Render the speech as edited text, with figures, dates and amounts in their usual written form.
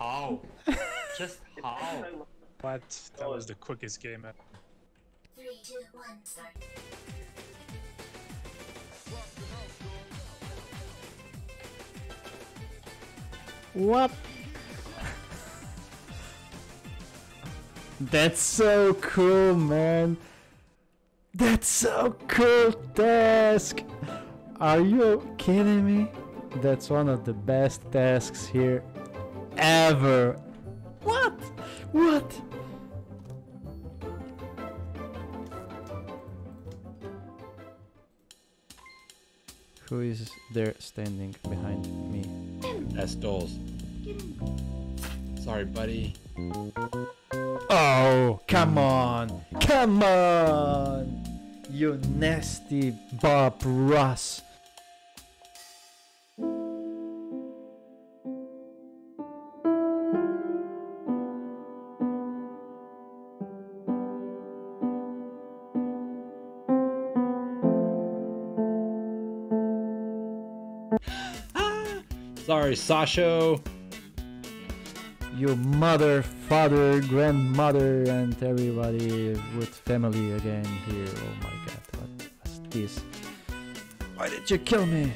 how? Just how? What? That was the quickest game ever. 3, 2, 1, start. What? That's so cool, man. That's so cool, task. Are you kidding me? That's one of the best tasks here ever. What? What? Who is there standing behind me? That's Doles. Sorry, buddy. Oh, come on. Come on. You nasty Bob Ross. Sorry, Sasho. Your mother, father, grandmother, and everybody with family again here. Oh my god, what is this? Why did you kill me?